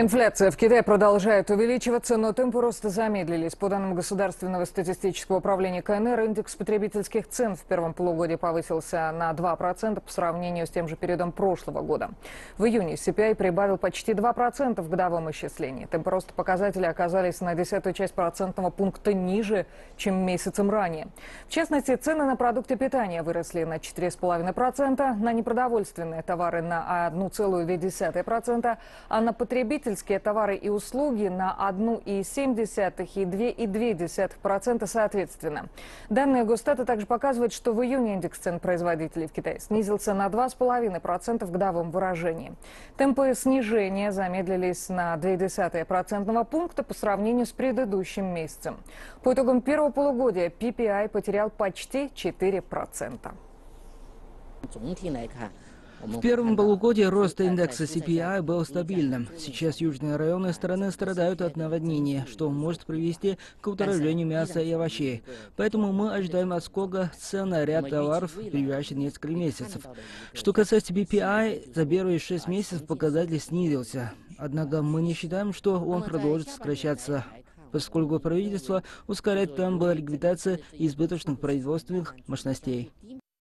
Инфляция в Китае продолжает увеличиваться, но темпы роста замедлились. По данным Государственного статистического управления КНР, индекс потребительских цен в первом полугодии повысился на 2% по сравнению с тем же периодом прошлого года. В июне CPI прибавил почти 2% в годовом исчислении. Темпы роста показателей оказались на 0,1% процентного пункта ниже, чем месяцем ранее. В частности, цены на продукты питания выросли на 4,5%, на непродовольственные товары на 1,2%, а на потребительские товары и услуги на 1,7% и 2,2% соответственно. Данные Госстата также показывают, что в июне индекс цен производителей в Китае снизился на 2,5% в годовом выражении. Темпы снижения замедлились на 0,2% пункта по сравнению с предыдущим месяцем. По итогам первого полугодия PPI потерял почти 4%. В первом полугодии рост индекса CPI был стабильным. Сейчас южные районы страны страдают от наводнения, что может привести к удорожанию мяса и овощей. Поэтому мы ожидаем отскока цен на ряд товаров в ближайшие несколько месяцев. Что касается PPI, за первые 6 месяцев показатель снизился. Однако мы не считаем, что он продолжит сокращаться, поскольку правительство ускоряет темпы ликвидации избыточных производственных мощностей.